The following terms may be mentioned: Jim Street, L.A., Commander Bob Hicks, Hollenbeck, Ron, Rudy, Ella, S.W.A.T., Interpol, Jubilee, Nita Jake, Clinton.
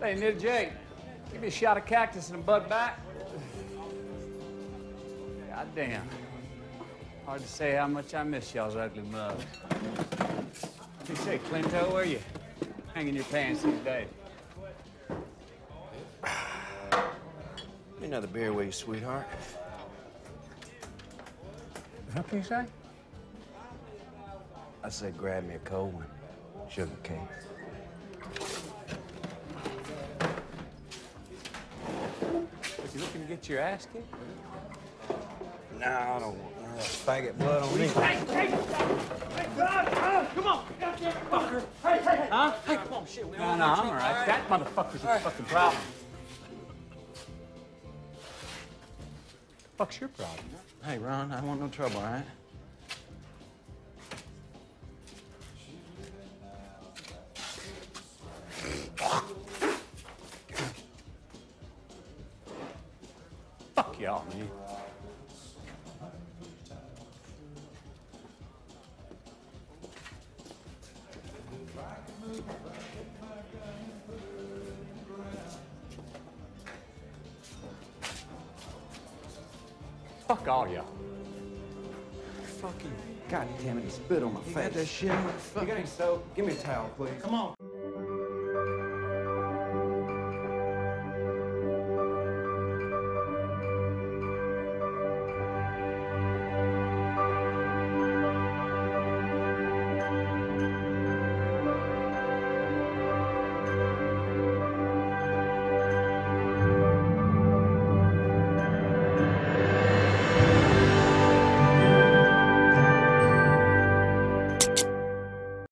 Hey, Nita Jake, give me a shot of cactus and a bud back. God damn. Hard to say how much I miss y'all's ugly mug. What do you say, Clinton, where are you hanging your pants these days? Give me another beer, will you, sweetheart? What can you say? I said, grab me a cold one. Sugar cake. Was you looking to get your ass kicked? No, I don't want no faggot blood on me. Hey, hey, hey, come on, get that fucker. Hey, hey, hey. Huh? Hey, come on, shit. No, no, I'm all right. That motherfucker's a fucking problem. Fuck's your problem? Hey, Ron, I want no trouble, all right? Fuck y'all, man. Fuck all y'all. Fucking goddamn it, he spit on my face. You got that shit? You got any soap? Give me a towel, please. Come on.